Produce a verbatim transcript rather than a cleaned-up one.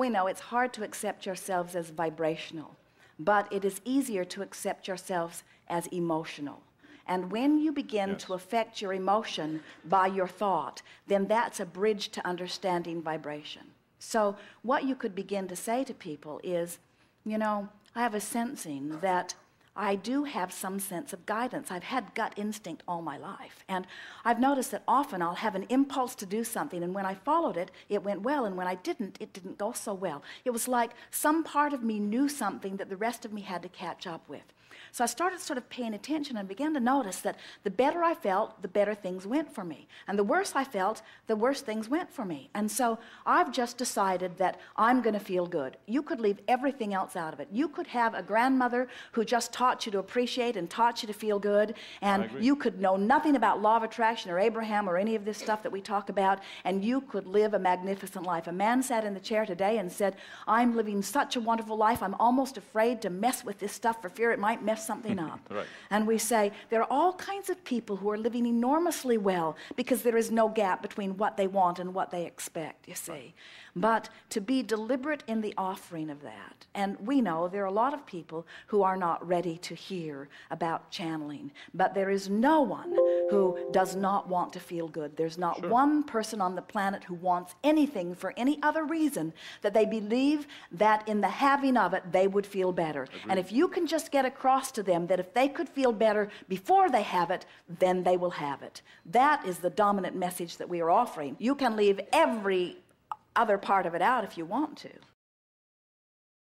We know it's hard to accept yourselves as vibrational, but it is easier to accept yourselves as emotional. And when you begin yes. to affect your emotion by your thought, then that's a bridge to understanding vibration. So what you could begin to say to people is, you know, I have a sensing that I do have some sense of guidance. I've had gut instinct all my life. And I've noticed that often I'll have an impulse to do something, and when I followed it, it went well, and when I didn't, it didn't go so well. It was like some part of me knew something that the rest of me had to catch up with. So I started sort of paying attention and began to notice that the better I felt, the better things went for me. And the worse I felt, the worse things went for me. And so I've just decided that I'm going to feel good. You could leave everything else out of it. You could have a grandmother who just taught you to appreciate and taught you to feel good. And you could know nothing about law of attraction or Abraham or any of this stuff that we talk about. And you could live a magnificent life. A man sat in the chair today and said, I'm living such a wonderful life. I'm almost afraid to mess with this stuff for fear it might mess something up. Right. And we say, there are all kinds of people who are living enormously well because there is no gap between what they want and what they expect, you see. Right. But to be deliberate in the offering of that. And we know there are a lot of people who are not ready to hear about channeling, but there is no one who does not want to feel good. There's not sure. one person on the planet who wants anything for any other reason that they believe that in the having of it, they would feel better. Agreed. And if you can just get across to them that if they could feel better before they have it, then they will have it. That is the dominant message that we are offering. You can leave every other part of it out if you want to.